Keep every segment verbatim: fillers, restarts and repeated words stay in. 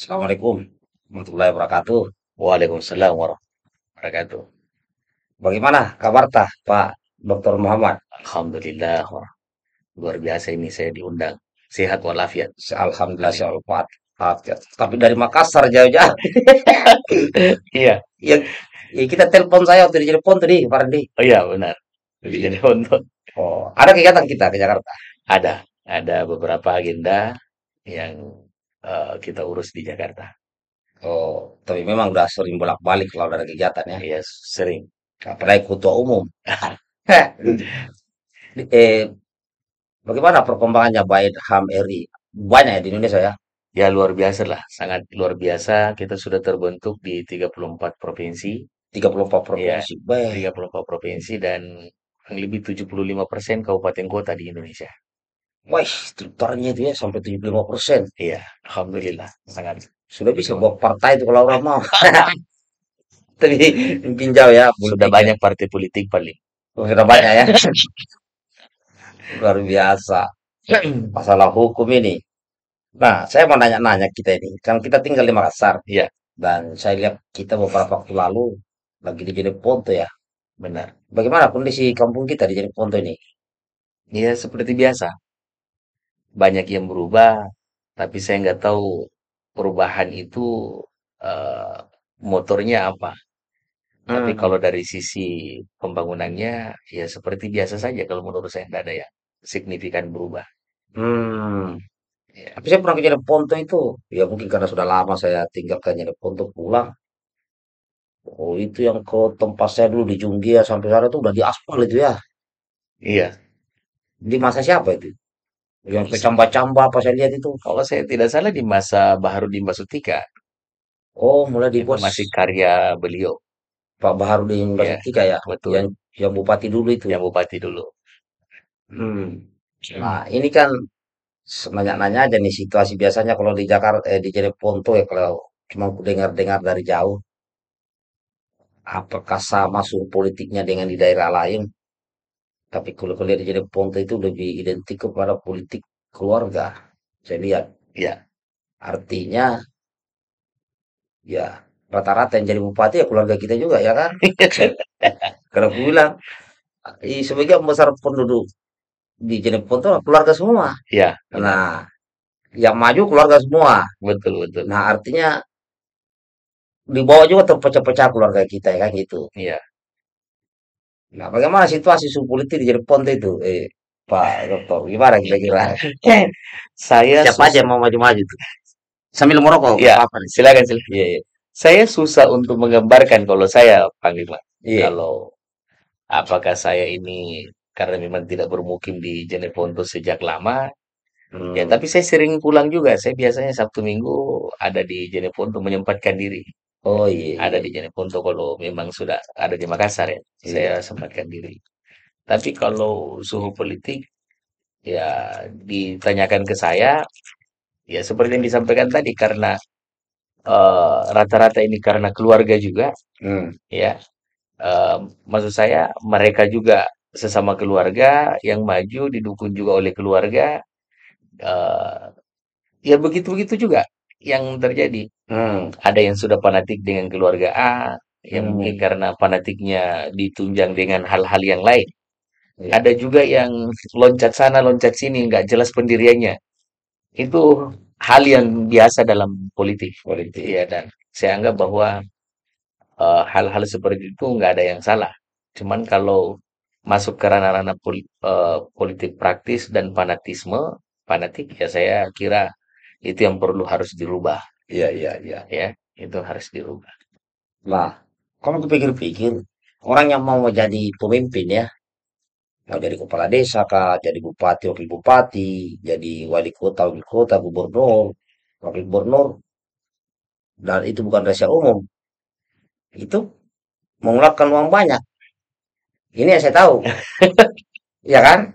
Assalamualaikum warahmatullahi wabarakatuh. Waalaikumsalam warahmatullahi wabarakatuh. Bagaimana kabar tah Pak Doktor Muhammad? Alhamdulillah, luar biasa ini saya diundang. Sehat walafiat. Alhamdulillah sehat walafiat. Tapi dari Makassar jauh-jauh. Iya. Ya, ya kita telepon saya waktu di Jeneponto nih, Fardi. Oh iya benar. Di Jeneponto. Oh, ada kegiatan kita ke Jakarta. Ada, ada beberapa agenda yang uh, kita urus di Jakarta. Oh, tapi memang udah sering bolak-balik kalau ada kegiatan ya? Iya, sering. Apalagi ketua umum. eh, bagaimana perkembangannya baik H A M R I? Banyak ya di Indonesia ya? Ya luar biasa lah, sangat luar biasa. Kita sudah terbentuk di tiga puluh empat provinsi. tiga puluh empat provinsi. Ya, tiga puluh empat provinsi dan lebih tujuh puluh lima persen kabupaten kota di Indonesia. Wah, strukturnya itu ya sampai tujuh puluh lima persen. Iya, alhamdulillah sangat. Sudah bisa buat partai itu kalau orang mau. Tapi mungkin jauh ya. Sudah banyak partai politik paling. Sudah banyak ya. Luar biasa. Masalah hukum ini. Nah, saya mau nanya-nanya kita ini. Kan kita tinggal di Makassar. Iya. Dan saya lihat kita beberapa waktu lalu lagi di Jeneponto ya. Benar. Bagaimana kondisi kampung kita di Jeneponto ini? Iya, seperti biasa. Banyak yang berubah, tapi saya nggak tahu perubahan itu uh, motornya apa. Hmm. Tapi kalau dari sisi pembangunannya, ya seperti biasa saja kalau menurut saya, nggak ada yang signifikan berubah. Hmm. Ya. Tapi saya pernah ke Jeneponto itu, ya mungkin karena sudah lama saya tinggalkan Jeneponto pulang. Oh itu yang ke tempat saya dulu di Junggia sampai sana itu udah di Aspal itu ya? Iya. Di masa siapa itu? Yang kecamba-camba apa saya lihat itu? Kalau saya tidak salah di masa Baharuddin Baso Tika. Oh, mulai dibuat. Masih karya beliau. Pak Baharuddin Baso Tika ya? Betul. Yang, yang bupati dulu itu? Yang bupati dulu. Hmm. Nah, ini kan nanya-nanya aja nih situasi biasanya kalau di Jakarta, eh, di Jeneponto ya kalau cuma dengar-dengar dari jauh. Apakah sama suhu politiknya dengan di daerah lain? Tapi kalau lihat di Jeneponto itu lebih identik kepada politik keluarga. Saya lihat. Ya. Artinya, ya rata-rata yang jadi bupati ya keluarga kita juga ya kan? Karena aku bilang, sebagian besar penduduk di Jeneponto keluarga semua. Ya. Nah, yang maju keluarga semua. Betul betul. Nah artinya di bawah juga terpecah-pecah keluarga kita ya kan gitu. Iya. Nah, bagaimana situasi subpolitik di Jeneponto itu, eh, Pak Dokter? Gimana kira-kira? Saya siapa aja mau maju-maju tuh? Sambil merokok. Iya. Silakan silakan. Iya, iya. Saya susah untuk menggambarkan kalau saya Panglima. Iya. Kalau apakah saya ini karena memang tidak bermukim di Jeneponto sejak lama? Hmm. Ya, tapi saya sering pulang juga. Saya biasanya Sabtu Minggu ada di Jeneponto menyempatkan diri. Oh iya, ada di Jeneponto kalau memang sudah ada di Makassar ya, iya. Saya sempatkan diri. Tapi kalau suhu politik, ya ditanyakan ke saya, ya seperti yang disampaikan tadi karena rata-rata uh, ini karena keluarga juga, hmm. ya. Uh, maksud saya mereka juga sesama keluarga yang maju didukung juga oleh keluarga, uh, ya begitu-begitu juga yang terjadi. Hmm. Ada yang sudah fanatik dengan keluarga A, yang hmm. mungkin karena fanatiknya ditunjang dengan hal-hal yang lain. Ya. Ada juga yang loncat sana, loncat sini, nggak jelas pendiriannya. Itu hal yang biasa dalam politik. Politik. Ya, dan saya anggap bahwa hal-hal uh, seperti itu nggak ada yang salah. Cuman kalau masuk ke ranah-ranah poli, uh, politik praktis dan fanatisme, fanatik ya saya kira itu yang perlu harus dirubah. Iya, iya, iya. Ya, itu harus dirubah. Nah, kalau kupikir-pikir, orang yang mau jadi pemimpin ya, mau jadi kepala desa kah, jadi bupati, wakil bupati, jadi wali kota, wakil kota, gubernur, wakil gubernur, dan itu bukan rahasia umum. Itu mengeluarkan uang banyak. Ini yang saya tahu. Iya kan?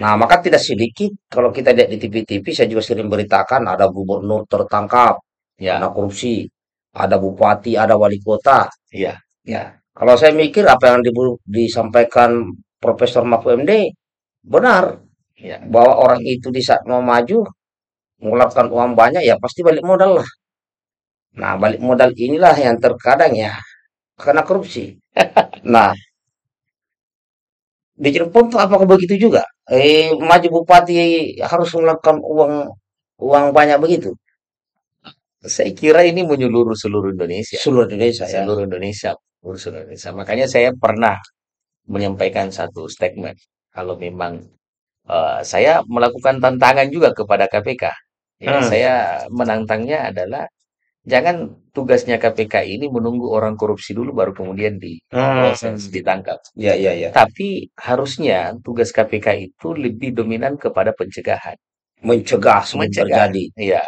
Nah, maka tidak sedikit kalau kita lihat di T V-T V, saya juga sering beritakan ada gubernur tertangkap, ya. Karena korupsi, ada bupati, ada wali kota. Iya. Ya. Kalau saya mikir apa yang disampaikan Profesor Mahfud M D benar, ya. Bahwa orang itu di saat mau maju mengeluarkan uang banyak, ya pasti balik modal lah. Nah, balik modal inilah yang terkadang ya kena korupsi. Nah, di Jeneponto apakah begitu juga? Eh, maju bupati harus melakukan uang uang banyak begitu. Saya kira ini menyeluruh seluruh Indonesia. Seluruh Indonesia, ya. Seluruh Indonesia, seluruh Indonesia. Makanya saya pernah menyampaikan satu statement. Kalau memang uh, saya melakukan tantangan juga kepada K P K. Ya, hmm. Saya menantangnya adalah jangan tugasnya K P K ini menunggu orang korupsi dulu baru kemudian di hmm. proses ditangkap. Ya, ya, ya. Tapi harusnya tugas K P K itu lebih dominan kepada pencegahan. Mencegah semua terjadi. Iya.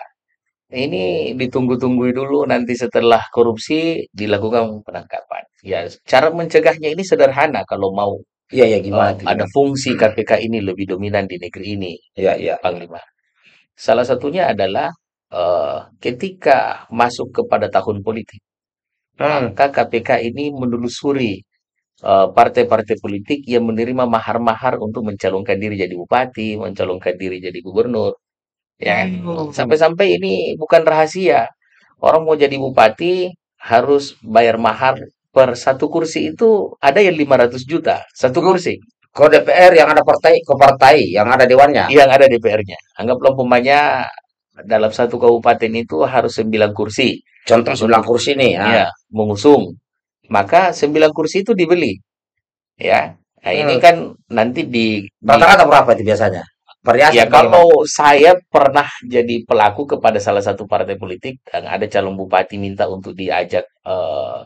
Ini ditunggu-tunggu dulu, nanti setelah korupsi dilakukan penangkapan. Ya, cara mencegahnya ini sederhana kalau mau. Ya, ya, gimana? Uh, ada fungsi K P K ini lebih dominan di negeri ini. Ya, ya, Panglima. Salah satunya adalah Uh, ketika masuk kepada tahun politik, hmm. maka K P K ini menelusuri partai-partai uh, politik yang menerima mahar-mahar untuk mencalonkan diri jadi bupati, mencalonkan diri jadi gubernur. Ya, sampai-sampai hmm. ini bukan rahasia. Orang mau jadi bupati harus bayar mahar per satu kursi itu ada yang lima ratus juta satu kursi. Kalau D P R yang ada partai, ke partai yang ada dewannya, yang ada D P R-nya. Anggaplah umpamanya dalam satu kabupaten itu harus sembilan kursi. Contoh sembilan kursi nih ya, ya, mengusung. Maka sembilan kursi itu dibeli. Ya. Nah, hmm. ini kan nanti di rata-rata berapa itu biasanya? Variasi. Ya, kalau saya pernah jadi pelaku kepada salah satu partai politik dan ada calon bupati minta untuk diajak uh,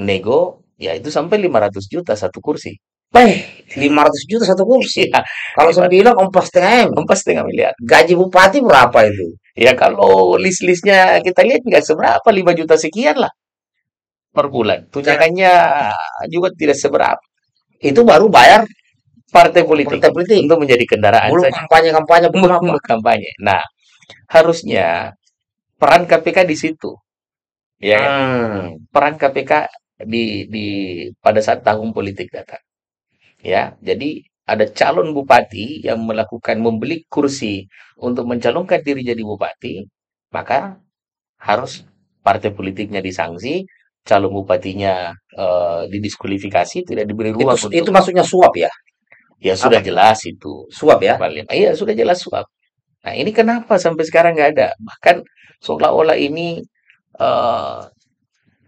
nego, ya itu sampai lima ratus juta satu kursi. Eh, lima ratus juta satu kursi. Ya, kalau saya bilang empat setengah M, empat setengah miliar. Gaji bupati berapa itu? Ya kalau list-listnya kita lihat nggak seberapa, lima juta sekian lah per bulan. Tunjangannya juga tidak seberapa. Itu baru bayar partai politik, partai politik. Untuk menjadi kendaraan. Belum kampanye-kampanye, belum kampanye. Nah, harusnya peran K P K di situ. Ya, hmm. kan? Peran K P K di di pada saat tahun politik datang. Ya, jadi ada calon bupati yang melakukan membeli kursi untuk mencalonkan diri jadi bupati, maka harus partai politiknya disanksi, calon bupatinya uh, didiskualifikasi, tidak diberi ruang. Itu, itu maksudnya suap ya? Ya sudah Apa? jelas itu suap ya. Iya sudah jelas suap. Nah ini kenapa sampai sekarang nggak ada? Bahkan seolah-olah ini uh,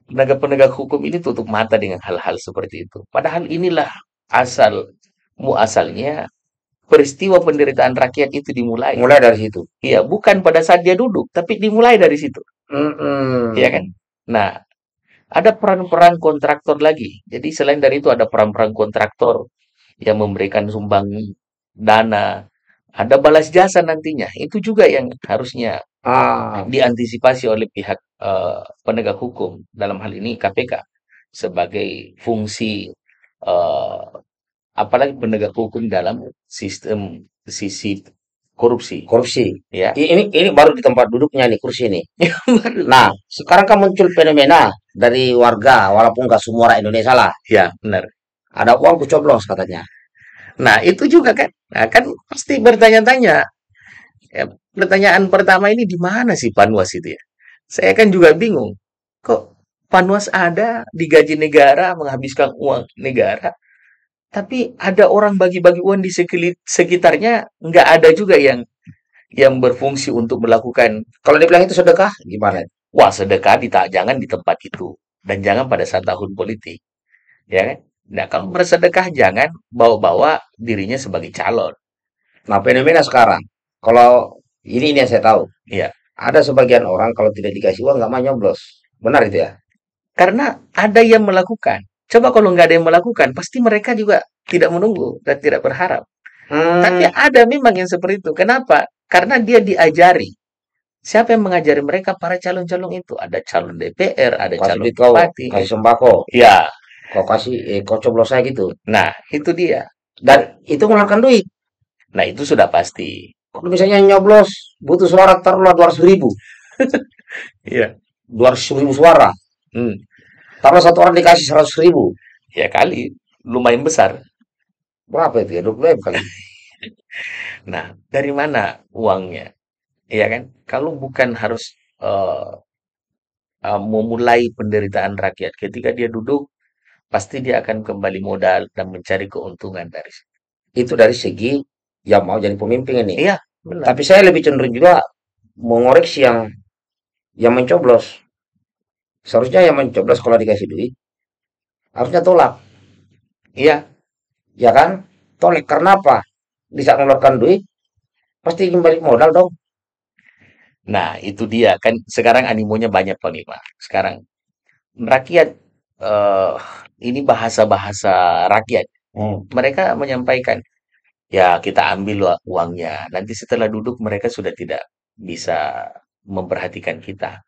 penegak-penegak hukum ini tutup mata dengan hal-hal seperti itu. Padahal inilah asal muasalnya peristiwa penderitaan rakyat itu dimulai. Mulai dari situ. Iya, bukan pada saat dia duduk, tapi dimulai dari situ. Mm-hmm. Iya kan? Nah, ada peran-peran kontraktor lagi. Jadi selain dari itu ada peran-peran kontraktor yang memberikan sumbang dana, ada balas jasa nantinya. Itu juga yang harusnya ah. diantisipasi oleh pihak uh, penegak hukum, dalam hal ini K P K sebagai fungsi Uh, apalagi penegak hukum dalam sistem sisi korupsi. Korupsi. Ya. Ini ini baru di tempat duduknya nih kursi ini. Nah, sekarang kan muncul fenomena dari warga, walaupun nggak semua orang Indonesia lah. Ya, benar. Ada uang kucoblos katanya. Nah, itu juga kan. Nah, kan pasti bertanya-tanya. Ya, pertanyaan pertama ini di mana sih Panwas itu ya? Saya kan juga bingung. Kok Panwas ada, digaji negara, menghabiskan uang negara, tapi ada orang bagi-bagi uang di sekitarnya, nggak ada juga yang yang berfungsi untuk melakukan. Kalau dibilang itu sedekah, gimana? Wah, sedekah ditak jangan di tempat itu dan jangan pada saat tahun politik, ya kan? Nah, kalau bersedekah jangan bawa-bawa dirinya sebagai calon. Nah, fenomena sekarang, kalau ini ini yang saya tahu, ya. Ada sebagian orang kalau tidak dikasih uang nggak mau nyoblos, benar itu ya? Karena ada yang melakukan. Coba kalau nggak ada yang melakukan, pasti mereka juga tidak menunggu dan tidak berharap. Hmm. Tapi ada memang yang seperti itu. Kenapa? Karena dia diajari. Siapa yang mengajari mereka? Para calon-calon itu. Ada calon D P R, ada Kasi calon bupati. Kasih sembako. Ya. Kau kasih, eh, kau coblos saya gitu. Nah, itu dia. Dan itu mengeluarkan duit. Nah, itu sudah pasti. Kalau misalnya nyoblos, butuh suara taruhlah dua ratus ribu. Iya. dua ratus ribu suara. Hmm. Taruh satu orang dikasih seratus ribu. Ya kali, lumayan besar. Berapa itu ya? dua puluh ribu kali. Nah, dari mana uangnya? Iya kan? Kalau bukan harus uh, uh, memulai penderitaan rakyat. Ketika dia duduk, pasti dia akan kembali modal dan mencari keuntungan dari situ. Itu dari segi yang mau jadi pemimpin ini. Iya, benar. Tapi saya lebih cenderung juga mengoreksi yang yang mencoblos. Seharusnya yang mencoblos kalau dikasih duit harusnya tolak. Iya, ya kan? Tolak karena apa? Di saat mengeluarkan duit pasti kembali modal dong. Nah, itu dia kan sekarang animonya banyak Panglima. Sekarang rakyat uh, ini bahasa-bahasa rakyat. Hmm. Mereka menyampaikan, ya kita ambil uangnya. Nanti setelah duduk mereka sudah tidak bisa memperhatikan kita.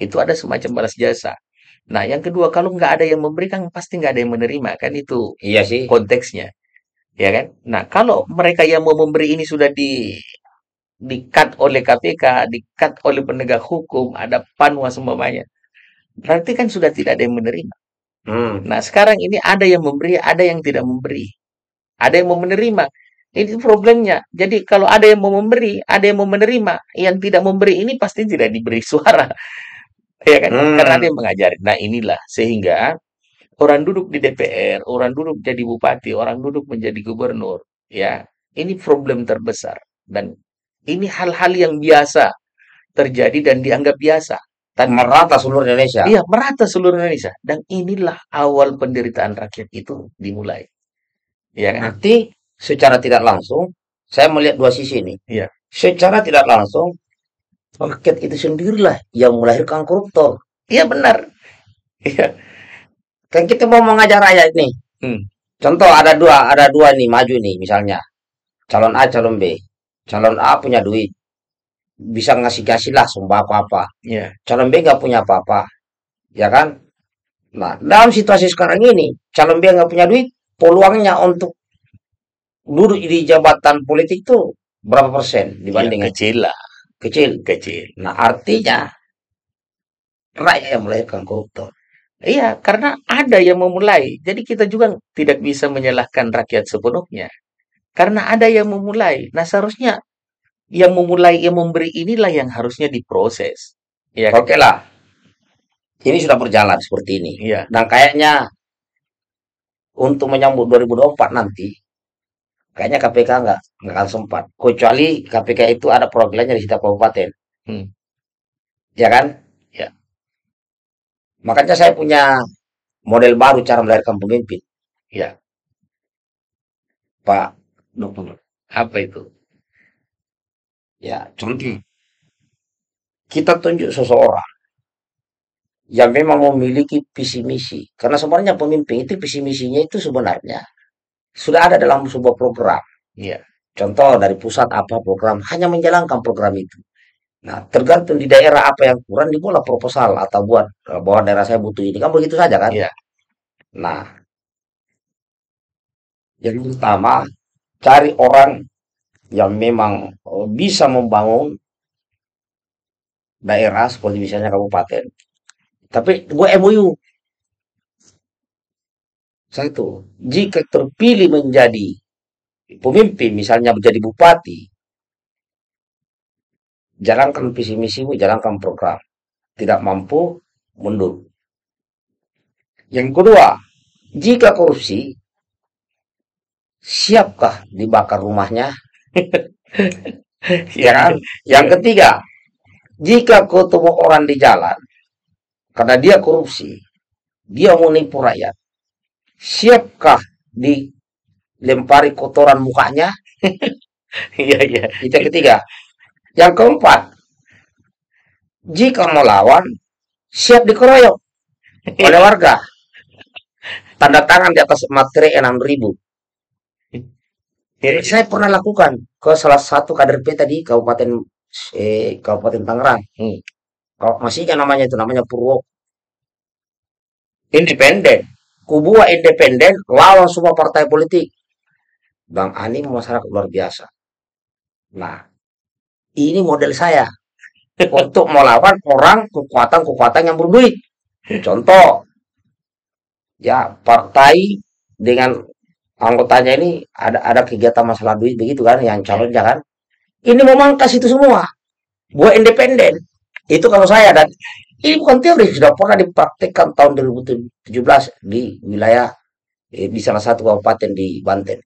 Itu ada semacam balas jasa. Nah, yang kedua, kalau nggak ada yang memberikan, pasti nggak ada yang menerima. Kan itu iya sih konteksnya. Ya kan? Nah, kalau mereka yang mau memberi ini sudah di di-cut oleh K P K, di-cut oleh penegak hukum, ada panwa semuanya. Berarti kan sudah tidak ada yang menerima. Hmm. Nah, sekarang ini ada yang memberi, ada yang tidak memberi. Ada yang mau menerima. Ini problemnya. Jadi, kalau ada yang mau memberi, ada yang mau menerima, yang tidak memberi ini pasti tidak diberi suara. Ya kan? Hmm. Karena ada yang mengajari. Nah, inilah sehingga orang duduk di D P R, orang duduk jadi bupati, orang duduk menjadi gubernur, ya. Ini problem terbesar dan ini hal-hal yang biasa terjadi dan dianggap biasa. Tanpa merata seluruh Indonesia. Iya, merata seluruh Indonesia. Dan inilah awal penderitaan rakyat itu dimulai. Ya kan? Nanti secara tidak langsung saya melihat dua sisi ini. Iya. Secara tidak langsung rakyat itu sendirilah yang melahirkan koruptor. Iya benar. Iya. Kan kita mau mengajar rakyat nih. Hmm. Contoh ada dua, ada dua nih maju nih misalnya. Calon A, calon B. Calon A punya duit. Bisa ngasih-ngasih lah sumpah apa-apa. Yeah. Calon B nggak punya apa-apa. Ya kan? Nah, dalam situasi sekarang ini, calon B nggak punya duit, peluangnya untuk duduk di jabatan politik tuh berapa persen dibanding? Ya, kecil lah. Kecil? Kecil. Nah, artinya rakyat yang melahirkan koruptor. Iya, karena ada yang memulai. Jadi kita juga tidak bisa menyalahkan rakyat sepenuhnya. Karena ada yang memulai. Nah, seharusnya yang memulai, yang memberi inilah yang harusnya diproses. Ya, oke lah. Ini sudah berjalan seperti ini. Iya. Dan kayaknya untuk menyambut dua ribu dua puluh empat nanti, kayaknya K P K nggak akan sempat. Kecuali K P K itu ada perwakilannya di setiap kabupaten. Hmm. Ya kan? Makanya saya punya model baru cara melahirkan pemimpin. Ya. Pak Dokter. Apa itu? Ya, contoh. Kita tunjuk seseorang yang memang memiliki visi misi. Karena sebenarnya pemimpin itu visi misinya itu sebenarnya sudah ada dalam sebuah program. Ya. Contoh dari pusat apa program, hanya menjalankan program itu. Nah, tergantung di daerah apa yang kurang, dibuatlah proposal atau buat bahwa daerah saya butuh ini. Kan begitu saja kan? Iya. Nah, yang pertama, cari orang yang memang bisa membangun daerah seperti misalnya kabupaten. Tapi gue M O U. Satu, jika terpilih menjadi pemimpin, misalnya menjadi bupati, jalankan visi misimu, jalankan program. Tidak mampu, mundur. Yang kedua, jika korupsi, siapkah dibakar rumahnya? Ya kan? Yang ketiga, jika ketemu orang di jalan, karena dia korupsi, dia mau nipu rakyat, siapkah dilempari kotoran mukanya? Iya, iya. Itu yang ketiga. Yang keempat, jika melawan, siap dikeroyok oleh warga. Tanda tangan di atas materai enam ribu. Jadi saya pernah lakukan ke salah satu kader P tadi Kabupaten eh, Kabupaten Tangerang. Hmm. Masih kan namanya itu namanya Purwok. Independen, kubu independen lawan semua partai politik. Bang Ani masyarakat luar biasa. Nah. Ini model saya untuk melawan orang kekuatan-kekuatan yang berduit. Contoh, ya partai dengan anggotanya ini ada ada kegiatan masalah duit begitu kan, yang calonnya kan. Ini memangkas itu semua, buat independen. Itu kalau saya dan Ini bukan teori, sudah pernah dipraktikkan tahun dua ribu tujuh belas di wilayah, eh, di salah satu kabupaten di Banten.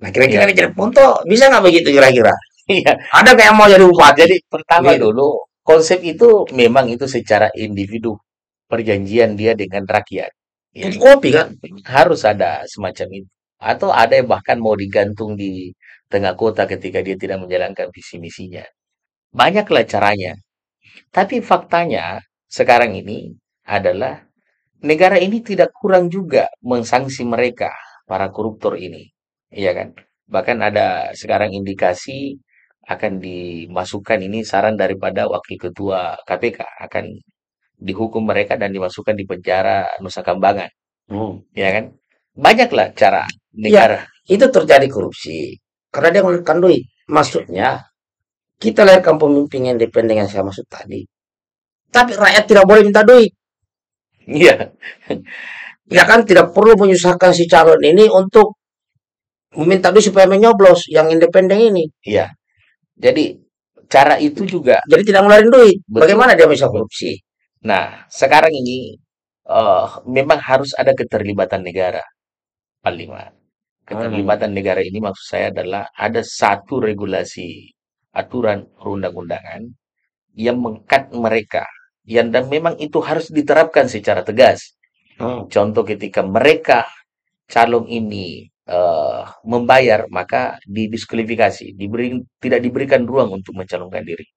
Nah, kira-kira ya. Jeneponto bisa nggak begitu kira-kira? Iya. Ada kayak mau jadi bupati. Jadi pertama gitu. Dulu konsep itu memang itu secara individu perjanjian dia dengan rakyat. Ya. Kopi kan harus ada semacam itu. Atau ada yang bahkan mau digantung di tengah kota ketika dia tidak menjalankan visi misinya. Banyaklah caranya. Tapi faktanya sekarang ini adalah negara ini tidak kurang juga mensangsi mereka para koruptor ini. Iya kan? Bahkan ada sekarang indikasi akan dimasukkan, ini saran daripada Wakil Ketua K P K, akan dihukum mereka dan dimasukkan di penjara Nusa Kambangan. Hmm. Ya kan? Banyaklah cara negara. Ya, itu terjadi korupsi. Karena dia mengeluarkan duit. Maksudnya, kita lahirkan pemimpin independen yang saya maksud tadi. Tapi rakyat tidak boleh minta duit. Iya. Ya kan? Tidak perlu menyusahkan si calon ini untuk meminta duit supaya menyoblos yang independen ini. Iya. Jadi cara itu juga. Jadi tidak ngeluarin duit. Betul. Bagaimana dia bisa korupsi? Nah, sekarang ini uh, memang harus ada keterlibatan negara. Panglima. Keterlibatan hmm. negara ini maksud saya adalah ada satu regulasi aturan perundang-undangan yang meng-cut mereka. Yang dan memang itu harus diterapkan secara tegas. Hmm. Contoh ketika mereka calon ini Uh, membayar, maka didiskualifikasi, diberi, tidak diberikan ruang untuk mencalonkan diri.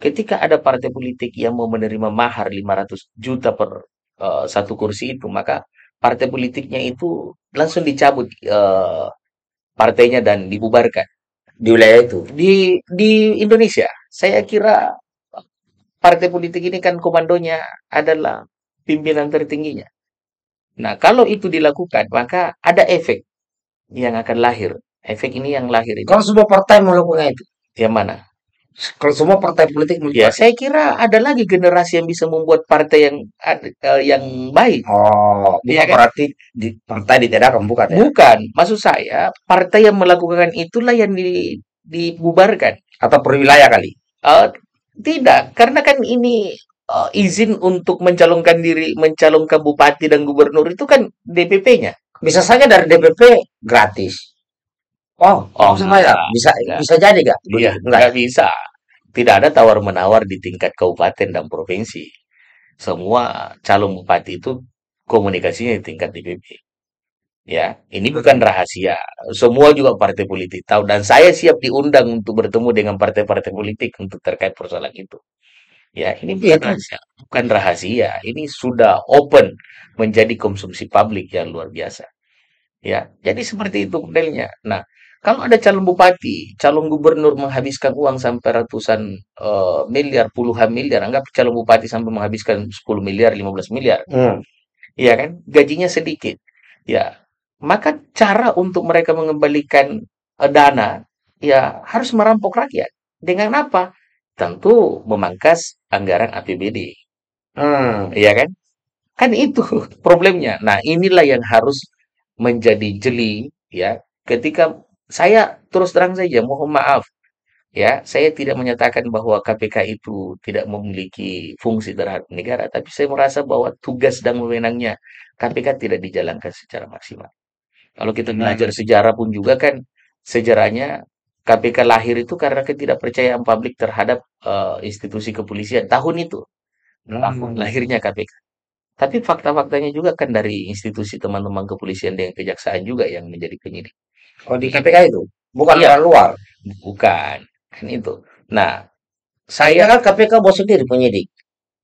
Ketika ada partai politik yang mau menerima mahar lima ratus juta per uh, satu kursi itu, maka partai politiknya itu langsung dicabut uh, partainya dan dibubarkan di wilayah itu. Di, di Indonesia, saya kira partai politik ini kan komandonya adalah pimpinan tertingginya. Nah, kalau itu dilakukan, maka ada efek yang akan lahir. Efek ini yang lahir ini. Kalau semua partai melakukan itu, yang mana? Kalau semua partai politik melakukan, ya, saya kira ada lagi generasi yang bisa membuat partai yang uh, yang baik. Oh, ya, berarti kan? Di, partai ditiadakan, bukan? Ya? Bukan. Maksud saya, partai yang melakukan itulah yang di, dibubarkan atau perwilayah kali? Uh, tidak, karena kan ini uh, izin untuk mencalonkan diri, mencalonkan bupati dan gubernur itu kan D P P-nya. Bisa saja dari D P P gratis. Oh, oh enggak, bisa enggak. Bisa jadi gak? Iya, nggak bisa. Tidak ada tawar-menawar di tingkat kabupaten dan provinsi. Semua calon bupati itu komunikasinya di tingkat D P P. Ya, ini bukan rahasia. Semua juga partai politik tahu. Dan saya siap diundang untuk bertemu dengan partai-partai politik untuk terkait persoalan itu. Ya, ini bukan rahasia. bukan rahasia. Ini sudah open menjadi konsumsi publik yang luar biasa. Ya, jadi seperti itu modelnya. Nah, kalau ada calon bupati, calon gubernur menghabiskan uang sampai ratusan uh, miliar, puluhan miliar, anggap calon bupati sampai menghabiskan sepuluh miliar, lima belas miliar. Hmm. Ya kan? Gajinya sedikit. Ya, maka cara untuk mereka mengembalikan uh, dana ya harus merampok rakyat. Dengan apa? Tentu memangkas anggaran A P B D. Hmm. Iya kan? Kan itu problemnya. Nah, inilah yang harus menjadi jeli, ya. Ketika saya terus terang saja, mohon maaf, ya, saya tidak menyatakan bahwa K P K itu tidak memiliki fungsi terhadap negara, tapi saya merasa bahwa tugas dan wewenangnya K P K tidak dijalankan secara maksimal. Kalau kita belajar sejarah pun juga kan, sejarahnya K P K lahir itu karena ketidakpercayaan publik terhadap uh, institusi kepolisian. Tahun itu tahun lahirnya K P K. Tapi fakta-faktanya juga kan dari institusi teman-teman kepolisian dan kejaksaan juga yang menjadi penyidik. Oh, di K P K itu? Bukan ya, orang luar? Bukan. Kan itu. Nah, saya... Kan K P K bos sendiri penyidik.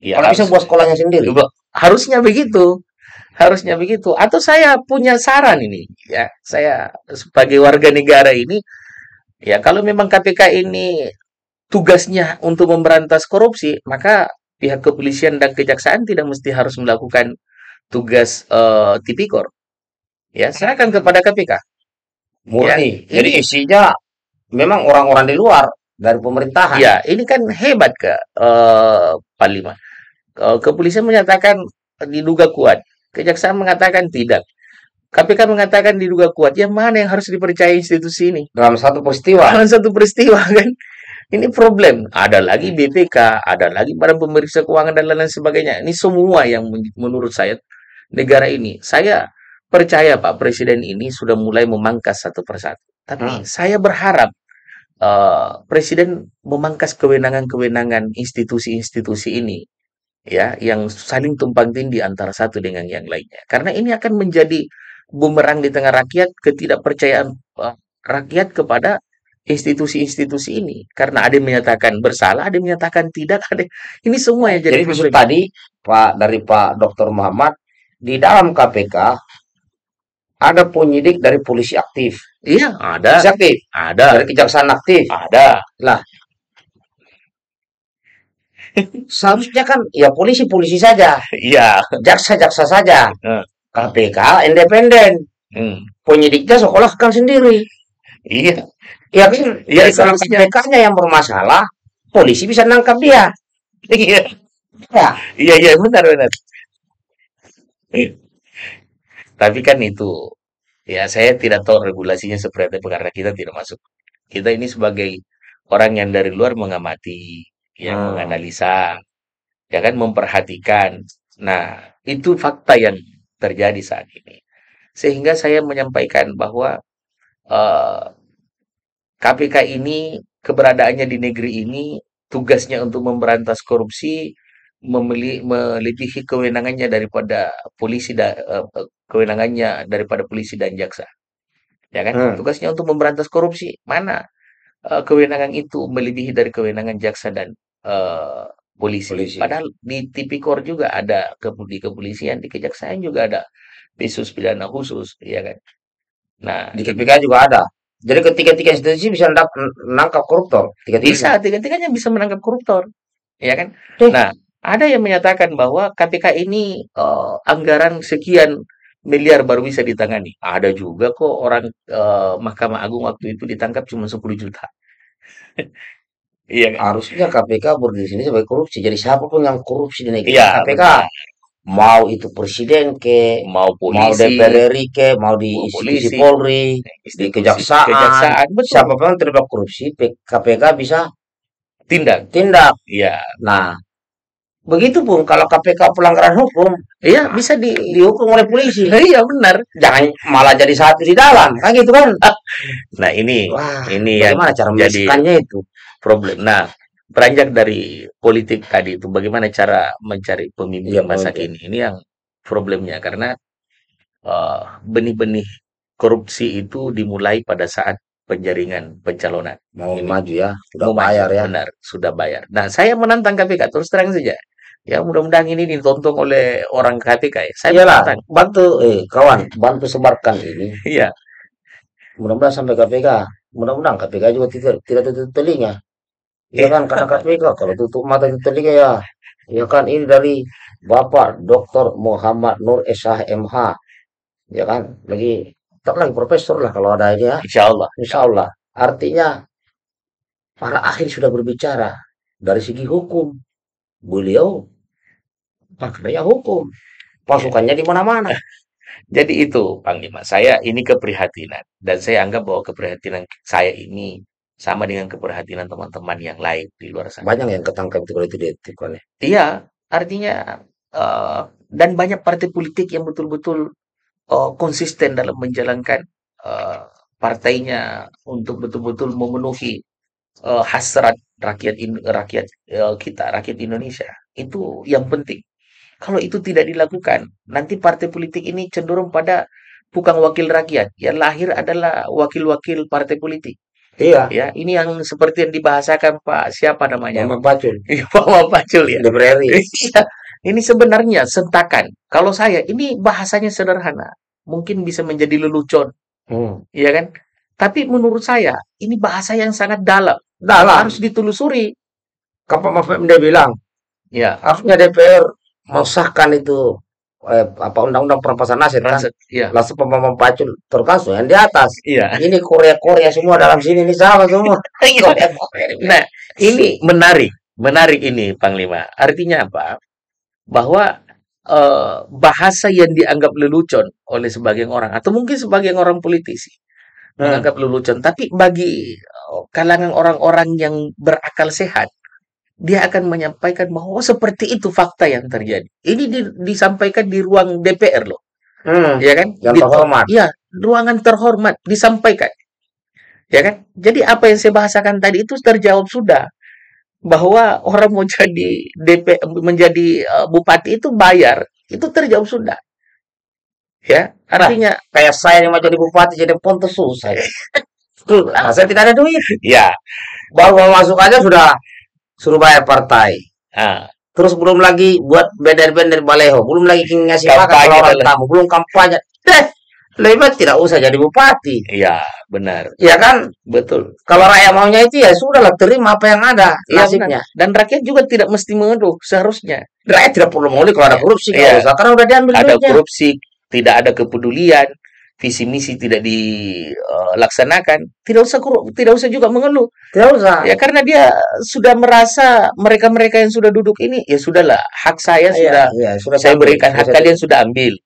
Ya, kalau bisa bos sekolahnya sendiri. Harusnya begitu. Harusnya begitu. Atau saya punya saran ini. Ya, saya sebagai warga negara ini, ya, kalau memang K P K ini tugasnya untuk memberantas korupsi, maka pihak kepolisian dan kejaksaan tidak mesti harus melakukan tugas uh, tipikor. Ya, serahkan kepada K P K. Murni. Ya, jadi ini, isinya memang orang-orang di luar dari pemerintahan. Ya, ini kan hebat ke uh, Panglima. Uh, kepolisian menyatakan diduga kuat, kejaksaan mengatakan tidak. K P K mengatakan diduga kuat, ya mana yang harus dipercaya institusi ini? Dalam satu peristiwa. Dalam satu peristiwa kan. Ini problem. Ada lagi B P K, ada lagi para pemeriksa keuangan dan lain-lain sebagainya. Ini semua yang menurut saya negara ini. Saya percaya Pak Presiden ini sudah mulai memangkas satu persatu. Tapi hmm. saya berharap uh, Presiden memangkas kewenangan-kewenangan institusi-institusi ini, ya, yang saling tumpang tindih antara satu dengan yang lainnya. Karena ini akan menjadi bumerang di tengah rakyat, ketidakpercayaan uh, rakyat kepada institusi-institusi ini, karena ada yang menyatakan bersalah, ada yang menyatakan tidak, ada ini semua yang jadi. Jadi maksud tadi Pak dari Pak Doktor Muhammad, di dalam K P K ada penyidik dari polisi aktif. Iya, ada. Polisi aktif. Ada. Dari kejaksaan aktif. Ada. Lah. Seharusnya kan ya polisi-polisi saja. Iya. Jaksa-jaksa saja. Hmm. K P K independen. Hmm. Penyidiknya sekolahkan sendiri. Iya. Ya kan, ya, kalau K P K-nya yang bermasalah, polisi bisa nangkap dia. Iya, iya, iya, benar, benar. Tapi kan itu, ya saya tidak tahu regulasinya seperti apa karena kita tidak masuk. Kita ini sebagai orang yang dari luar mengamati, yang hmm. menganalisa, ya kan, memperhatikan. Nah, itu fakta yang terjadi saat ini. Sehingga saya menyampaikan bahwa uh, K P K ini, keberadaannya di negeri ini, tugasnya untuk memberantas korupsi, melebihi kewenangannya daripada polisi, da, kewenangannya daripada polisi dan jaksa. Ya kan? Hmm. Tugasnya untuk memberantas korupsi. Mana uh, kewenangan itu melebihi dari kewenangan jaksa dan uh, polisi. polisi. Padahal di Tipikor juga ada, di kepolisian, di kejaksaan juga ada Pitsus pidana khusus, ya kan? Nah, di K P K juga ada. Jadi ketiga-tiga institusi bisa menangkap koruptor. Tiga-tiga. Bisa, tiga-tiganya bisa menangkap koruptor, ya kan? Tuh. Nah, ada yang menyatakan bahwa K P K ini uh, anggaran sekian miliar baru bisa ditangani. Ada juga kok orang uh, Mahkamah Agung waktu itu ditangkap cuma sepuluh juta. Iya. Kan? Harusnya K P K berdiri sini sebagai korupsi. Jadi siapapun yang korupsi di negeri ya, K P K. Benar. Mau itu presiden ke, mau polisi, mau D P R R I ke, mau di institusi Polri, di kejaksaan, kejaksaan siapa pun terlibat korupsi, K P K bisa tindak, tindak. Iya. Nah, begitupun kalau K P K pelanggaran hukum, iya bisa di, dihukum oleh polisi. Iya benar. Jangan malah jadi satu di dalam, kan gitu kan? Nah ini, wah, ini yang cara menjelaskannya itu problem. Nah. Beranjak dari politik tadi itu, bagaimana cara mencari pemimpin ya, masa kini? Ini yang problemnya, karena benih-benih uh, korupsi itu dimulai pada saat penjaringan pencalonan. Mau ini, maju ya, sudah mau bayar maju, ya. Benar, sudah bayar. Nah, saya menantang K P K, terus terang saja. Ya, mudah-mudahan ini ditonton oleh orang K P K. Ya. Saya Iyalah, menantang. Bantu, eh, kawan, bantu sebarkan ini. Iya. Mudah-mudahan sampai K P K. Mudah-mudahan K P K juga tidak tutup telinga. Ya kan, karena K P K kalau tutup mata itu telinga ya. Ya kan, ini dari Bapak Doktor Muhammad Nur S H M H. Ya kan, lagi tak lagi profesor lah kalau ada ini ya. Insya Allah. Insya Allah. Artinya, para ahli sudah berbicara dari segi hukum. Beliau pakarnya hukum. Pasukannya di mana-mana. Jadi itu, Panglima. Saya ini keprihatinan. Dan saya anggap bahwa keprihatinan saya ini sama dengan keprihatinan teman-teman yang lain di luar sana. Banyak yang ketangkap itu kalau itu dietikonnya. Iya, artinya uh, dan banyak partai politik yang betul-betul uh, konsisten dalam menjalankan uh, partainya untuk betul-betul memenuhi uh, hasrat rakyat in, rakyat uh, kita, rakyat Indonesia. Itu yang penting. Kalau itu tidak dilakukan, nanti partai politik ini cenderung pada bukan wakil rakyat. Yang lahir adalah wakil-wakil partai politik. Iya, ya ini yang seperti yang dibahasakan Pak siapa namanya? Pak Pacul. Iya, Pak Pacul ya. Ini sebenarnya sentakan. Kalau saya ini bahasanya sederhana, mungkin bisa menjadi lelucon, hmm. iya kan? Tapi menurut saya ini bahasa yang sangat dalam, dalam harus ditelusuri. Kapolri Pemda bilang, ya harusnya D P R mensahkan itu eh, apa undang-undang perampasan aset kan? Iya. Langsung pemahaman Pacul terkasus yang di atas. Iya. Ini Korea-Korea semua dalam sini ini sama semua. Nah, ini menarik, menarik ini Panglima. Artinya apa? Bahwa eh, bahasa yang dianggap lelucon oleh sebagian orang atau mungkin sebagian orang politisi hmm. menganggap lelucon, tapi bagi kalangan orang-orang yang berakal sehat, dia akan menyampaikan bahwa oh, seperti itu fakta yang terjadi. Ini di, disampaikan di ruang D P R loh, hmm, ya kan? Yang terhormat. Iya, ruangan terhormat disampaikan, ya kan? Jadi apa yang saya bahasakan tadi itu terjawab sudah, bahwa orang mau jadi D P R, menjadi uh, bupati itu bayar, itu terjawab sudah. Ya, artinya nah, kayak saya yang mau jadi bupati Jeneponto susah. Nah, saya tidak ada duit. Ya, baru mau masuk aja sudah suruh bayar partai. Ah. Terus belum lagi buat bender-bender baleho, belum lagi ngasih makan orang tamu, belum kampanye. Eh, lebih baik tidak usah jadi bupati. Iya, benar. Iya kan? Betul. Kalau rakyat maunya itu ya sudahlah, terima apa yang ada nasibnya. Ya, dan rakyat juga tidak mesti mengeluh seharusnya. Rakyat tidak perlu mengeluh kalau ada korupsi, ya, kalau ya. Karena udah diambil ada duitnya. Korupsi. Tidak ada kepedulian, visi misi tidak dilaksanakan. Tidak usah tidak usah juga mengeluh. Tidak usah. Ya karena dia sudah merasa mereka-mereka yang sudah duduk ini ya sudahlah, hak saya ah, sudah, ya, ya, sudah saya berikan, hak kalian sudah ambil.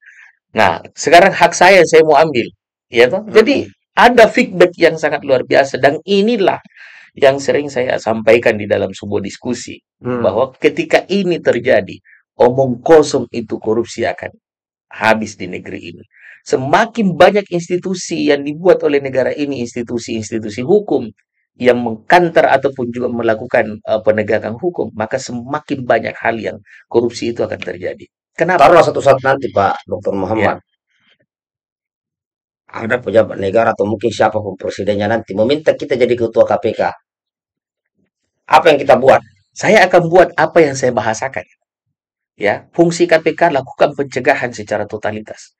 Nah, sekarang hak saya saya mau ambil. Ya toh? Hmm. Jadi ada feedback yang sangat luar biasa dan inilah yang sering saya sampaikan di dalam sebuah diskusi hmm. bahwa ketika ini terjadi, omong kosong itu korupsi akan habis di negeri ini. Semakin banyak institusi yang dibuat oleh negara ini, institusi-institusi hukum yang mengkanter ataupun juga melakukan uh, penegakan hukum, maka semakin banyak hal yang korupsi itu akan terjadi. Kenapa? Taruhlah satu saat nanti Pak Dokter Muhammad, ya. Ada pejabat negara atau mungkin siapapun presidennya nanti meminta kita jadi ketua K P K. Apa yang kita buat? Saya akan buat apa yang saya bahasakan. Ya, fungsi K P K lakukan pencegahan secara totalitas,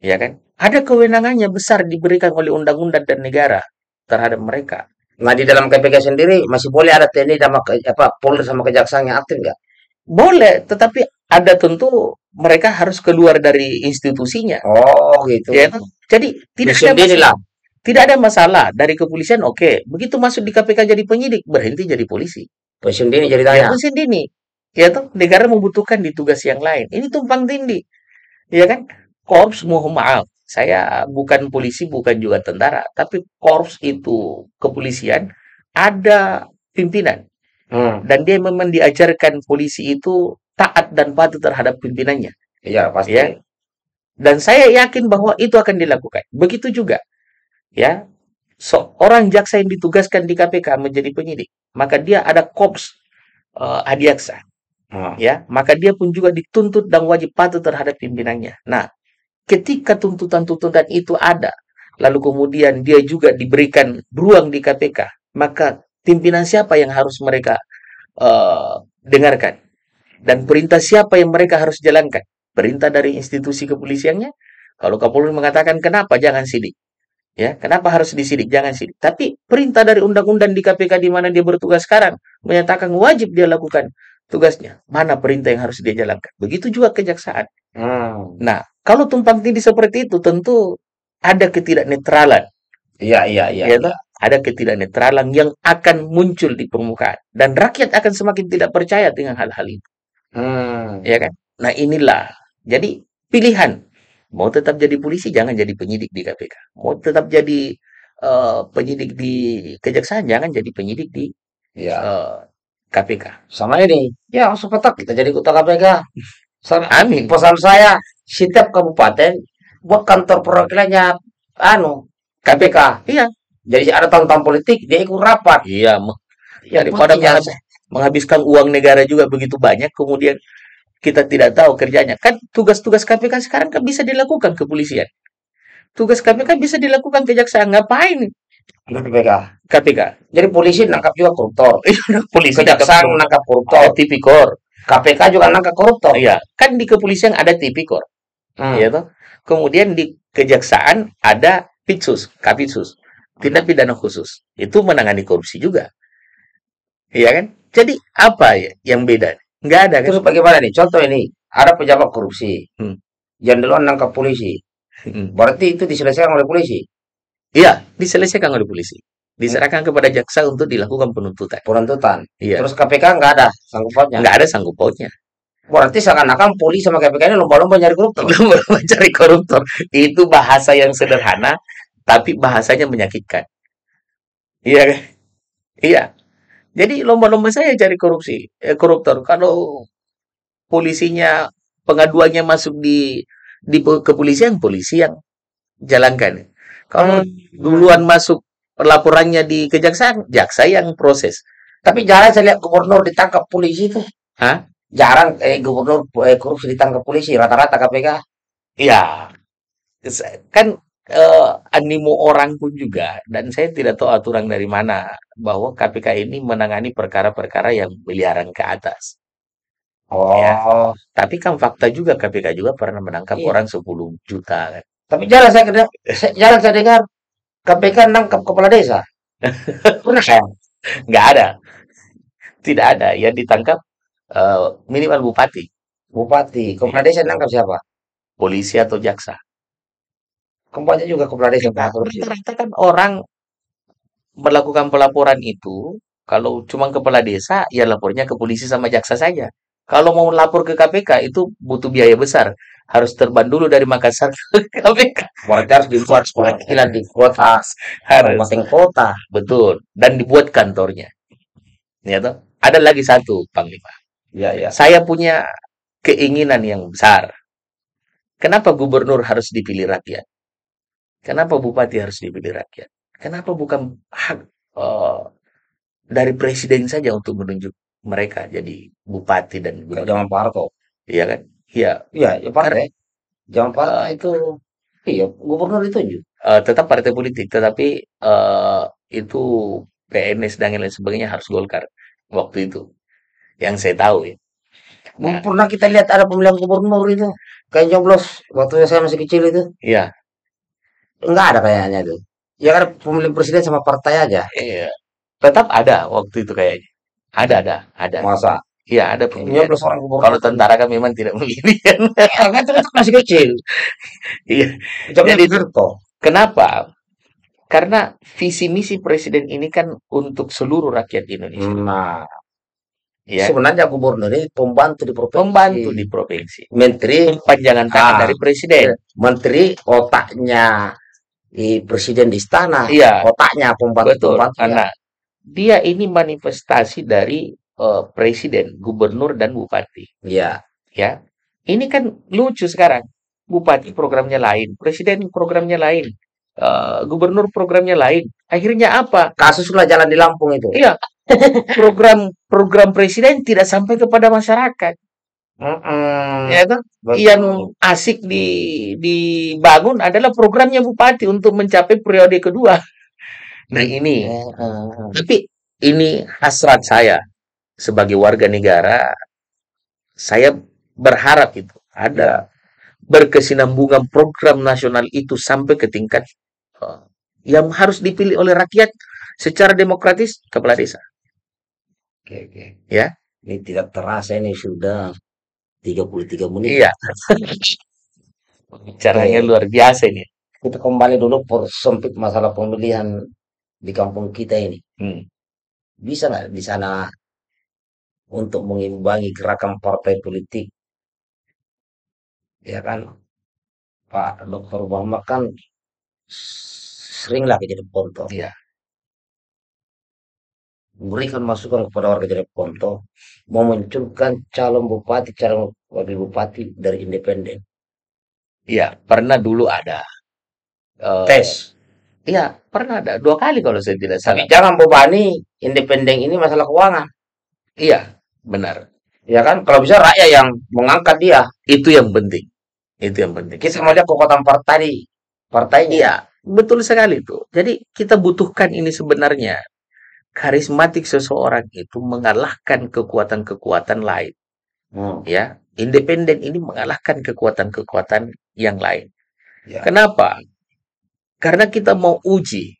ya kan? Ada kewenangannya besar diberikan oleh undang-undang dan negara terhadap mereka. Nah, di dalam K P K sendiri masih boleh ada T N I sama apa Polri sama kejaksaan yang aktif nggak? Boleh, tetapi ada tentu mereka harus keluar dari institusinya. Oh, gitu. Ya, jadi tidak ada masalah. Tidak ada masalah dari kepolisian. Oke, begitu masuk di K P K jadi penyidik berhenti jadi polisi. Pensiun dini jadi tanya. Pensiun dini. Ya toh, negara membutuhkan di tugas yang lain. Ini tumpang tindih, ya kan? Korps, mohon maaf, saya bukan polisi, bukan juga tentara, tapi korps itu kepolisian ada pimpinan, hmm. dan dia memang diajarkan polisi itu taat dan patuh terhadap pimpinannya. Iya pasti. Ya? Dan saya yakin bahwa itu akan dilakukan. Begitu juga, ya, seorang jaksa yang ditugaskan di K P K menjadi penyidik, maka dia ada korps uh, adiaksa. Hmm. Ya, maka dia pun juga dituntut dan wajib patuh terhadap pimpinannya. Nah, ketika tuntutan-tuntutan itu ada, lalu kemudian dia juga diberikan ruang di K P K, maka pimpinan siapa yang harus mereka uh, dengarkan? Dan perintah siapa yang mereka harus jalankan? Perintah dari institusi kepolisiannya? Kalau Kapolri mengatakan kenapa jangan sidik? Ya, kenapa harus disidik? Jangan sidik. Tapi perintah dari undang-undang di K P K di mana dia bertugas sekarang menyatakan wajib dia lakukan tugasnya. Mana perintah yang harus dia jalankan? Begitu juga kejaksaan. Hmm. Nah, kalau tumpang tindih seperti itu tentu ada ketidaknetralan. Iya, iya, iya. Ya, ya. Ada ketidaknetralan yang akan muncul di permukaan dan rakyat akan semakin tidak percaya dengan hal-hal itu. Hmm. Ya kan? Nah, inilah. Jadi pilihan mau tetap jadi polisi, jangan jadi penyidik di K P K. Mau tetap jadi uh, penyidik di kejaksaan, jangan jadi penyidik di ya. uh, K P K. Sama ini, ya langsung petak kita jadi ketua K P K. Sama, amin. Pesan saya, setiap kabupaten buat kantor perwakilannya, anu K P K. Iya. Jadi ada tantangan politik, dia ikut rapat. Iya. Ya, daripada menghabis, menghabiskan uang negara juga begitu banyak, kemudian kita tidak tahu kerjanya. Kan tugas-tugas K P K sekarang kan bisa dilakukan kepolisian. Tugas K P K bisa dilakukan kejaksaan. Ngapain? K P K. K P K. Jadi polisi nangkap juga koruptor. Polisi kejaksaan nangkap koruptor. Ada Tipikor. K P K juga nangkap koruptor. Iya. Kan di kepolisian ada Tipikor. Hmm. Iya toh. Kemudian di kejaksaan ada Pitsus, Kapitsus. Tindak pidana khusus. Itu menangani korupsi juga. Iya kan? Jadi apa ya yang beda? Nggak ada. Terus kan? Bagaimana nih? Contoh ini, ada pejabat korupsi, hmm. yang duluan nangkap polisi, hmm. berarti itu diselesaikan oleh polisi? Iya, diselesaikan oleh polisi. Diserahkan hmm. kepada jaksa untuk dilakukan penuntutan. Penuntutan. Iya. Terus K P K nggak ada sanggup pautnya? Nggak ada sanggup pautnya. Berarti seakan-akan polisi sama K P K ini lomba-lomba nyari koruptor. Lomba-lomba cari koruptor. Itu bahasa yang sederhana, tapi bahasanya menyakitkan. Iya kan? Iya. Jadi lomba-lomba saya cari korupsi, eh, koruptor. Kalau polisinya, pengaduannya masuk di di kepolisian, polisi yang jalankan. Kalau hmm. duluan masuk laporannya di kejaksaan, jaksa yang proses. Tapi jarang saya lihat gubernur ditangkap polisi tuh. Hah? Jarang eh, gubernur eh, korupsi ditangkap polisi, rata-rata K P K. Iya. Kan eh, animo orang pun juga, dan saya tidak tahu aturan dari mana, bahwa K P K ini menangani perkara-perkara yang miliaran ke atas. Oh. Ya. Tapi kan fakta juga K P K juga pernah menangkap iya. orang sepuluh juta kan. Tapi jarang saya dengar, jarang saya dengar K P K nangkap kepala desa. Pernah saya? Nggak ada, tidak ada yang ditangkap, uh, minimal bupati. Bupati, kepala desa nangkap siapa? Polisi atau jaksa. Kembali juga kepala desa. Ternyata kan orang melakukan pelaporan itu, kalau cuma kepala desa, ya lapornya ke polisi sama jaksa saja. Kalau mau lapor ke K P K itu butuh biaya besar, harus terbang dulu dari Makassar ke K P K. Berarti harus dibuat perwakilan di kota, masing-masing kota, betul. Dan dibuat kantornya. Ya toh? Ada lagi satu, Panglima. Ya, ya. Saya punya keinginan yang besar. Kenapa gubernur harus dipilih rakyat? Kenapa bupati harus dipilih rakyat? Kenapa bukan hak uh, dari presiden saja untuk menunjuk mereka jadi bupati dan gubernur? Zaman Parto, iya kan? Iya, iya, ya, partai. Zaman Parto uh, itu, iya, gubernur ditunjuk. Uh, tetap partai politik, tetapi uh, itu P N S dan lain sebagainya harus Golkar waktu itu, yang saya tahu ya. Nah, pernah kita lihat ada pemilihan gubernur itu, kayak joblos waktu saya masih kecil itu. Iya. Enggak ada kayaknya itu. Ya kan pemilihan presiden sama partai aja. Iya. Tetap ada waktu itu kayaknya. Ada, ada, ada. Masa? Iya, ada pemilihan. Kalau tentara kan memang tidak memilih. Kan itu masih kecil. Iya. Jadi itu kenapa? Karena visi misi presiden ini kan untuk seluruh rakyat Indonesia. Nah, ya. Sebenarnya gubernur ini pembantu di provinsi. Pembantu di provinsi. Menteri panjangan tangan ah, dari presiden. Menteri otaknya di presiden di istana. Iya. Otaknya pembantu. Betul. Karena dia ini manifestasi dari uh, presiden, gubernur dan bupati. Iya. Ya. Ini kan lucu sekarang. Bupati programnya lain, presiden programnya lain, uh, gubernur programnya lain. Akhirnya apa? Kasuslah jalan di Lampung itu. Iya. Program program presiden tidak sampai kepada masyarakat. Mm-mm. Ya kan? Betul. Yang asik di dibangun adalah programnya bupati untuk mencapai periode kedua. Nah ini, uh, tapi ini hasrat saya sebagai warga negara, saya berharap itu ada berkesinambungan program nasional itu sampai ke tingkat uh, yang harus dipilih oleh rakyat secara demokratis kepala desa. Oke, oke. Ya, ini tidak terasa ini sudah tiga puluh tiga menit. Iya. Caranya luar biasa ini. Kita kembali dulu persempit masalah pemilihan di kampung kita ini. Hmm. Bisa nggak di sana untuk mengimbangi gerakan partai politik? Ya kan, Pak Dokter Muhammad kan seringlah ke Jeneponto. Iya. Berikan masukan kepada warga Jeneponto, memunculkan calon bupati, calon wakil bupati dari independen. Iya, pernah dulu ada. Uh, tes, iya pernah ada dua kali kalau saya tidak salah. Tapi jangan bebani independen ini masalah keuangan. Iya benar. Ya kan kalau bisa rakyat yang mengangkat dia. Itu yang penting. Itu yang penting. Kita mau lihat kekuatan partai, partainya. Iya betul sekali itu. Jadi kita butuhkan ini sebenarnya karismatik seseorang itu mengalahkan kekuatan-kekuatan lain. Hmm. Ya independen ini mengalahkan kekuatan-kekuatan yang lain. Ya. Kenapa? Karena kita mau uji,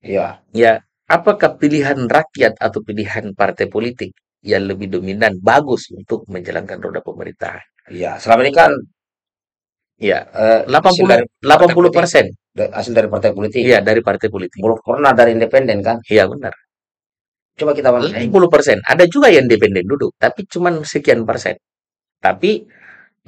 ya, ya, apakah pilihan rakyat atau pilihan partai politik yang lebih dominan bagus untuk menjalankan roda pemerintahan. Ya, selama ini kan, ya, delapan puluh persen hasil dari partai politik. Iya, dari partai politik. Belum pernah dari independen kan? Iya benar. Coba kita bandingkan. delapan puluh persen. Ada juga yang independen duduk, tapi cuma sekian persen. Tapi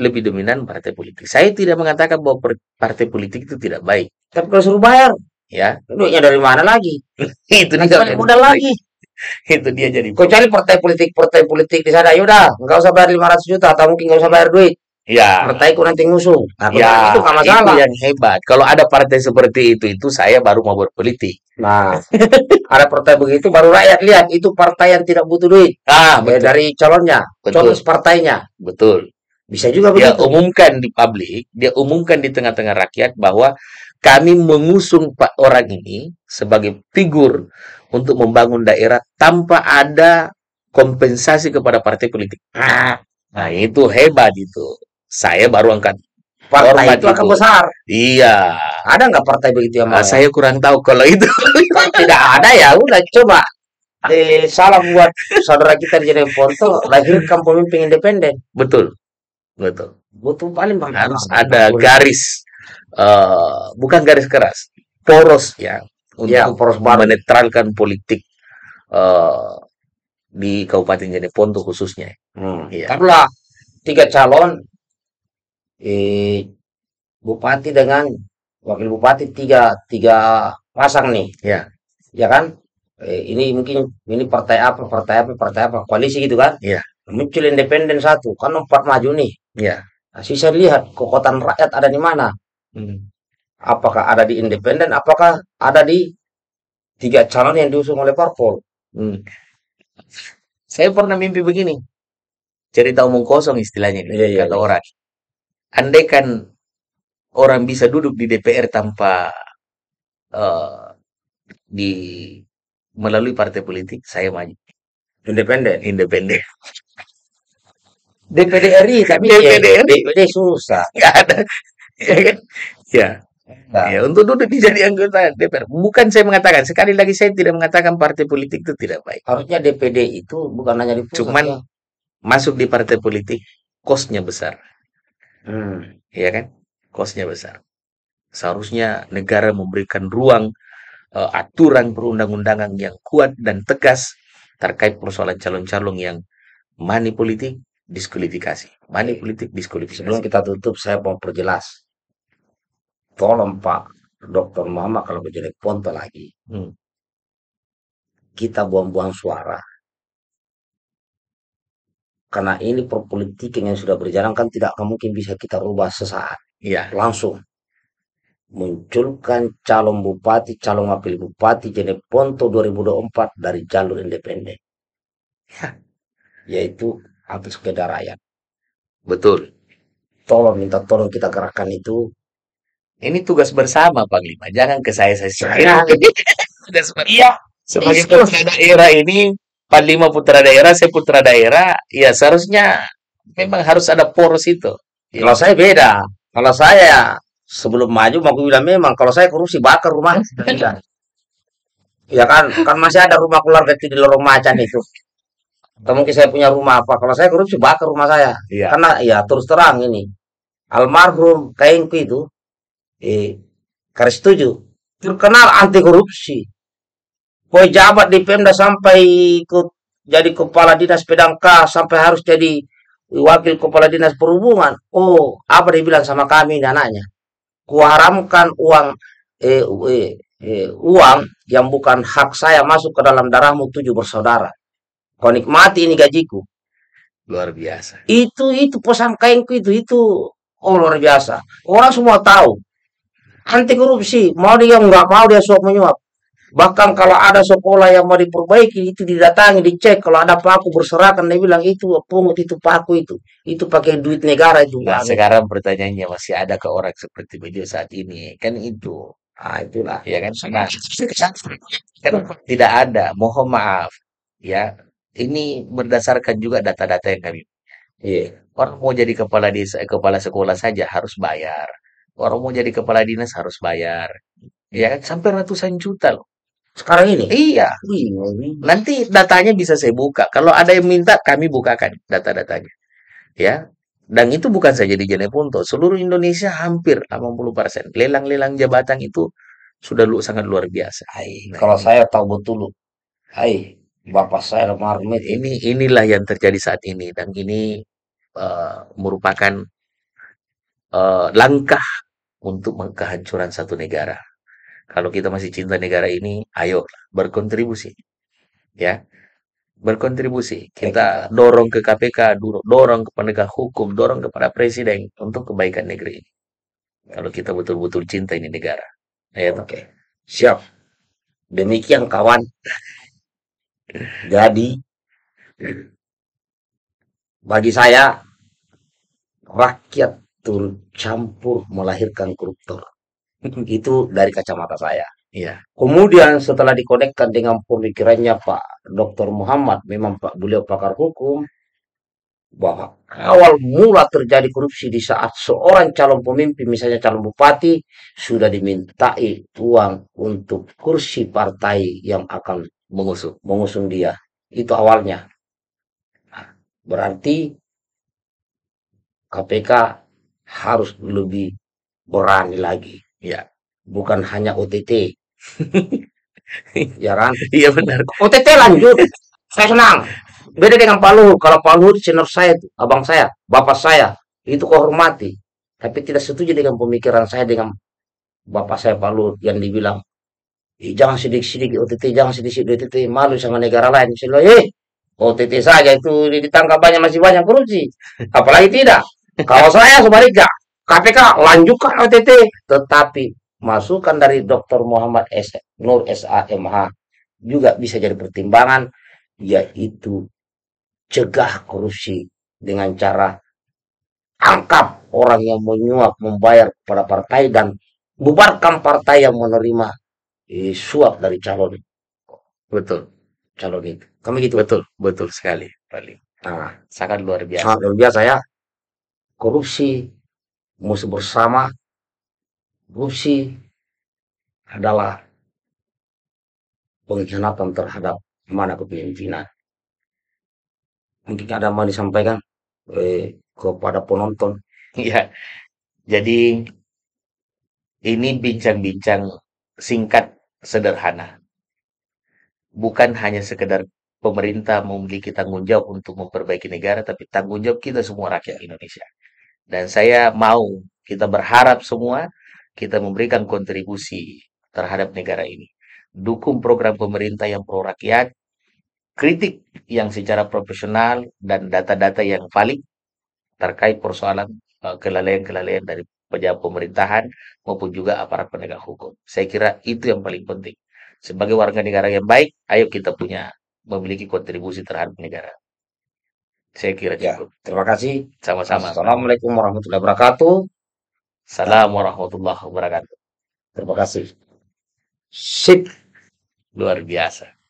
lebih dominan partai politik. Saya tidak mengatakan bahwa partai politik itu tidak baik. Tapi kalau suruh bayar, ya, duitnya dari mana lagi? Itu dia modal lagi. Itu dia jadi. Kau cari partai politik, partai politik di sana, yaudah, nggak usah bayar lima ratus juta atau mungkin nggak usah bayar duit. Ya. Partai ku nanti ngusung. Nah, ya, itu nggak masalah. Itu yang hebat. Kalau ada partai seperti itu, itu saya baru mau berpolitik. Nah, ada partai begitu, baru rakyat lihat itu partai yang tidak butuh duit. Ah, betul. Dari calonnya, betul. Calon partainya, betul. Bisa juga begitu. Dia umumkan di publik, dia umumkan di tengah-tengah rakyat bahwa kami mengusung Pak orang ini sebagai figur untuk membangun daerah tanpa ada kompensasi kepada partai politik. Nah, itu hebat itu. Saya baru angkat partai itu, itu akan besar. Iya. Ada nggak partai begitu yang nah, saya kurang tahu kalau itu. Tidak ada ya. Udah coba. Eh, salam buat saudara kita di Jeneponto, lahirkan pemimpin independen. Betul. Betul. Betul paling bang. Harus ada garis. Uh, bukan garis keras, poros ya, untuk ya, poros menetralkan politik uh, di Kabupaten Jeneponto khususnya. Hmm, ya. Karena tiga calon eh, bupati dengan wakil bupati tiga tiga pasang nih, ya, ya kan? Eh, ini mungkin ini partai apa, partai apa, partai apa, koalisi gitu kan? Ya. Muncul independen satu, kan empat maju nih. Ya. Nah, sisa lihat kekuatan rakyat ada di mana. Hmm. Apakah ada di independen, apakah ada di tiga calon yang diusung oleh parpol. Hmm. Saya pernah mimpi begini, cerita umum kosong istilahnya yeah, yeah, kata yeah. orang. Andai kan orang bisa duduk di D P R tanpa uh, di melalui partai politik, saya maju. Independen, independen. D P D R I tapi D P D susah, nggak ada. Ya kan? Ya. Nah. Ya, untuk duduk jadi anggota D P R. Bukan saya mengatakan, sekali lagi saya tidak mengatakan partai politik itu tidak baik. Harusnya D P D itu bukan hanya di pusat. Cuman ya. Masuk di partai politik kosnya besar. Hmm. Ya kan? Kosnya besar. Seharusnya negara memberikan ruang uh, aturan perundang-undangan yang kuat dan tegas terkait persoalan calon-calon yang money politik, diskualifikasi. Money politik, diskualifikasi. Sebelum kita tutup, saya mau perjelas. Tolong Pak Dokter Muhammad kalau ke Jeneponto lagi, hmm. kita buang-buang suara. Karena ini perpolitikan yang sudah berjalan kan tidak akan mungkin bisa kita rubah sesaat. Ya. Langsung munculkan calon bupati, calon wakil bupati Jeneponto dua ribu dua puluh empat dari jalur independen, ya. Yaitu atas kehendak rakyat. Betul. Tolong minta tolong kita gerakan itu. Ini tugas bersama Panglima, jangan ke saya saya saya. Iya, sebagai putra daerah ini, Panglima putra daerah, saya putra daerah, ya seharusnya memang harus ada poros itu. Ya. Kalau saya beda, kalau saya sebelum maju mau bilang memang kalau saya korupsi bakar rumah. Ya kan, kan masih ada rumah keluarga itu di lorong macan itu. Atau mungkin saya punya rumah apa? Kalau saya korupsi bakar rumah saya, ya. Karena ya terus terang ini almarhum Kaingku itu. Eh, karena setuju terkenal anti korupsi, pejabat di Pemda sampai ke, jadi kepala dinas pedangka sampai harus jadi wakil kepala dinas perhubungan. Oh, apa dia bilang sama kami anaknya? Kuharamkan uang eh, eh, eh, uang yang bukan hak saya masuk ke dalam darahmu tujuh bersaudara. Kau nikmati ini gajiku. Luar biasa. Itu itu pesan Kainku itu itu oh, luar biasa. Orang semua tahu. Anti korupsi, mau dia nggak mau dia suap menyuap. Bahkan kalau ada sekolah yang mau diperbaiki itu didatangi, dicek. Kalau ada paku berserakan, dia bilang itu pungut, itu paku itu, itu pakai duit negara itu. Nah, sekarang pertanyaannya masih ada ke orang seperti beliau saat ini, kan itu, ah itulah, ya kan? Nah, kan tidak ada, mohon maaf, ya. Ini berdasarkan juga data-data yang kami punya. Yeah. Orang mau jadi kepala desa, kepala sekolah saja harus bayar. Orang mau jadi kepala dinas harus bayar, ya kan? Sampai ratusan juta loh. Sekarang ini? Iya. Nanti datanya bisa saya buka. Kalau ada yang minta, kami bukakan data-datanya, ya. Dan itu bukan saja di Jeneponto, seluruh Indonesia hampir delapan puluh persen lelang-lelang jabatan itu sudah lu sangat luar biasa. Hai, nah, kalau ini. Saya tahu betul, hai, bapak saya almarhum ini inilah yang terjadi saat ini dan ini uh, merupakan Uh, langkah untuk menghancurkan satu negara. Kalau kita masih cinta negara ini, ayo berkontribusi. Ya. Berkontribusi. Kita dorong ke K P K, dorong ke penegak hukum, dorong kepada presiden untuk kebaikan negeri ini. Kalau kita betul-betul cinta ini negara. Ya, oke. Okay. Siap. Demikian kawan. Jadi bagi saya rakyat turut campur melahirkan koruptor. Itu dari kacamata saya. Iya. Kemudian setelah dikonekkan dengan pemikirannya Pak Doktor Muhammad, memang Pak beliau pakar hukum, bahwa awal mula terjadi korupsi di saat seorang calon pemimpin, misalnya calon bupati, sudah dimintai uang untuk kursi partai yang akan mengusung, mengusung dia. Itu awalnya. Berarti K P K harus lebih berani lagi. Ya, bukan hanya O T T. Ya kan? Iya benar. O T T lanjut. Saya senang. Beda dengan Palu. Kalau Palu senior saya, abang saya, bapak saya, itu kau hormati. Tapi tidak setuju dengan pemikiran saya dengan bapak saya Palu yang dibilang, eh, jangan sidik-sidik O T T, jangan sidik-sidik O T T, malu sama negara lain. Saya bilang, eh, O T T saja itu ditangkap banyak, masih banyak korupsi. Apalagi tidak. Kalau saya sebaliknya, K P K lanjutkan O T T, tetapi masukan dari Doktor Muhammad S. Nur S A M H juga bisa jadi pertimbangan, yaitu cegah korupsi dengan cara tangkap orang yang menyuap membayar kepada partai dan bubarkan partai yang menerima eh, suap dari calon. Betul, calon itu. Kami gitu. Betul, betul sekali. Paling. Nah, sangat luar biasa. Sangat luar biasa ya. Korupsi musuh bersama. Korupsi adalah pengkhianatan terhadap mana kepemimpinan. Mungkin ada mau disampaikan eh, kepada penonton. Ya, jadi ini bincang-bincang singkat sederhana. Bukan hanya sekedar pemerintah memiliki tanggung jawab untuk memperbaiki negara, tapi tanggung jawab kita semua rakyat Indonesia. Dan saya mau kita berharap semua kita memberikan kontribusi terhadap negara ini. Dukung program pemerintah yang pro rakyat, kritik yang secara profesional, dan data-data yang valid terkait persoalan uh, kelalaian-kelalaian dari pejabat pemerintahan maupun juga aparat penegak hukum. Saya kira itu yang paling penting. Sebagai warga negara yang baik, ayo kita punya memiliki kontribusi terhadap negara. Saya kira cukup. Ya, terima kasih. Sama-sama. Assalamualaikum warahmatullahi wabarakatuh. Assalamualaikum warahmatullahi wabarakatuh. Terima kasih. Sip. Luar biasa.